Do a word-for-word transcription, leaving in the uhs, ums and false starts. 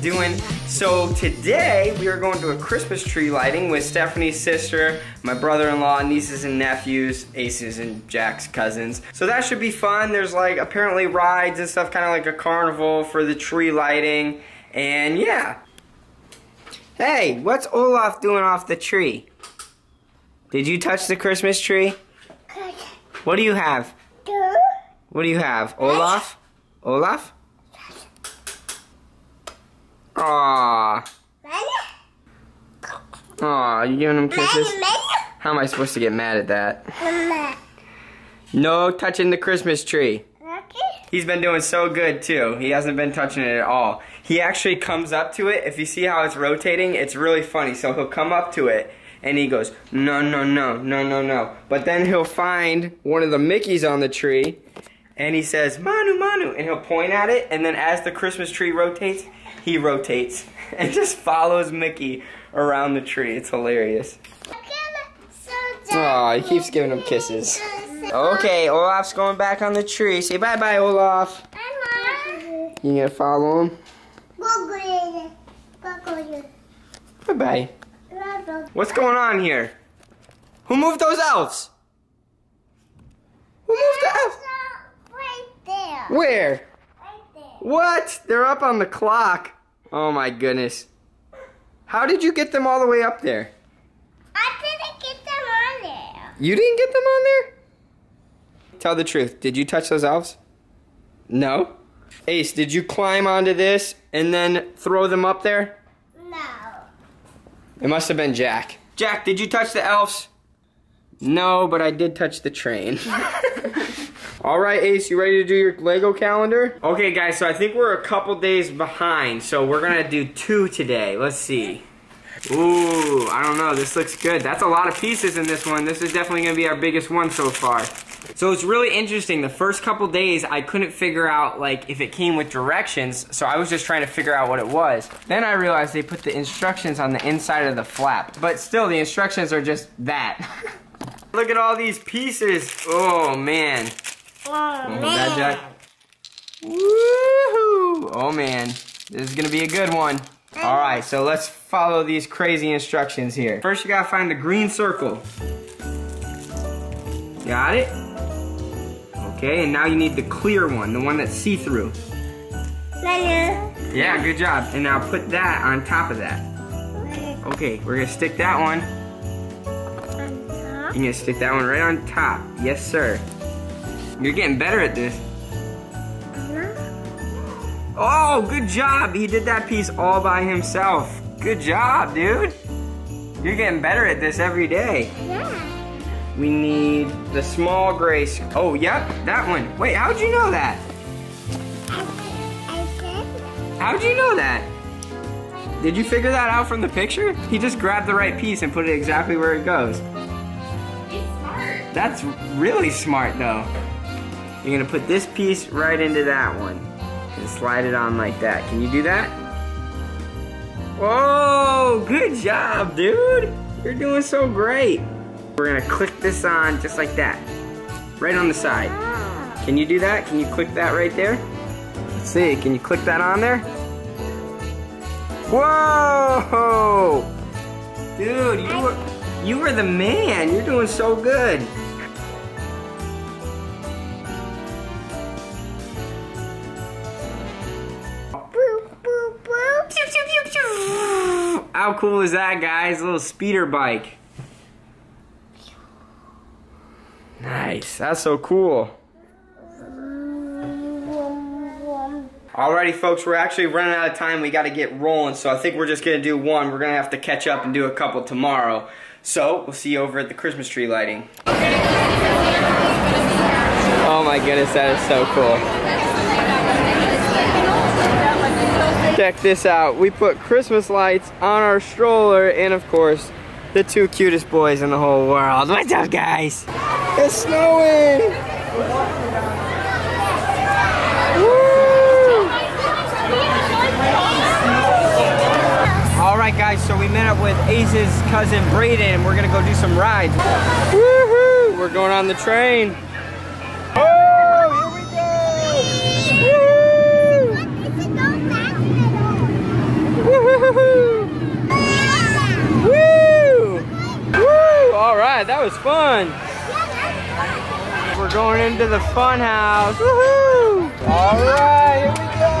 doing? So today we are going to a Christmas tree lighting with Stephanie's sister, my brother-in-law, nieces and nephews, Ace's and Jack's cousins. So that should be fun. There's like apparently rides and stuff, kind of like a carnival for the tree lighting, and yeah. Hey, what's Olaf doing off the tree? Did you touch the Christmas tree? What do you have? What do you have? Olaf? Olaf? Aww. Aw, you giving him kisses? How am I supposed to get mad at that? No touching the Christmas tree. He's been doing so good too. He hasn't been touching it at all. He actually comes up to it. If you see how it's rotating, it's really funny. So he'll come up to it and he goes, no, no, no, no, no, no. But then he'll find one of the Mickeys on the tree and he says, Manu, Manu, and he'll point at it, and then as the Christmas tree rotates, he rotates and just follows Mickey around the tree. It's hilarious. Aw, he keeps giving him kisses. Okay, Olaf's going back on the tree. Say bye-bye, Olaf. Bye, Mom. You gonna follow him? Bye-bye. What's going on here? Who moved those elves? Who moved the elves? Right there. Where? Right there. What? They're up on the clock. Oh my goodness. How did you get them all the way up there? I didn't get them on there. You didn't get them on there? Tell the truth. Did you touch those elves? No. Ace, did you climb onto this and then throw them up there? It must have been Jack. Jack, did you touch the elves? No, but I did touch the train. All right, Ace, you ready to do your Lego calendar? Okay, guys, so I think we're a couple days behind, so we're gonna do two today. Let's see. Ooh, I don't know, this looks good. That's a lot of pieces in this one. This is definitely gonna be our biggest one so far. So it's really interesting. The first couple days, I couldn't figure out like if it came with directions, so I was just trying to figure out what it was. Then I realized they put the instructions on the inside of the flap, but still the instructions are just that. Look at all these pieces. Oh, man. Oh, man. That Jack. Woohoo. Oh, man. This is going to be a good one. All right, so let's follow these crazy instructions here. First, you got to find the green circle. Got it? Okay, and now you need the clear one, the one that's see-through. Yeah, good job. And now put that on top of that. Okay, we're gonna stick that one. You're gonna stick that one right on top. Yes, sir. You're getting better at this. Oh, good job. He did that piece all by himself. Good job, dude. You're getting better at this every day. Yeah. We need the small gray. Oh, yep, that one. Wait, how'd you know that? How'd you know that? Did you figure that out from the picture? He just grabbed the right piece and put it exactly where it goes. That's really smart, though. You're gonna put this piece right into that one and slide it on like that. Can you do that? Whoa, good job, dude. You're doing so great. We're gonna click this on just like that, right on the side. Can you do that? Can you click that right there? Let's see, can you click that on there? Whoa! Dude, you were, you were the man. You're doing so good. How cool is that, guys? A little speeder bike. Nice, that's so cool. Alrighty, folks, we're actually running out of time. We gotta get rolling, so I think we're just gonna do one. We're gonna have to catch up and do a couple tomorrow. So, we'll see you over at the Christmas tree lighting. Oh my goodness, that is so cool. Check this out. We put Christmas lights on our stroller, and of course, the two cutest boys in the whole world. What's up, guys? It's snowing! Woo! All right, guys, so we met up with Ace's cousin, Brayden, and we're gonna go do some rides. Woohoo! We're going on the train. Oh, here we go! Woo! Woohoo! Woo! Woo! All right, that was fun. We're going into the fun house. Woohoo! All right, here we go.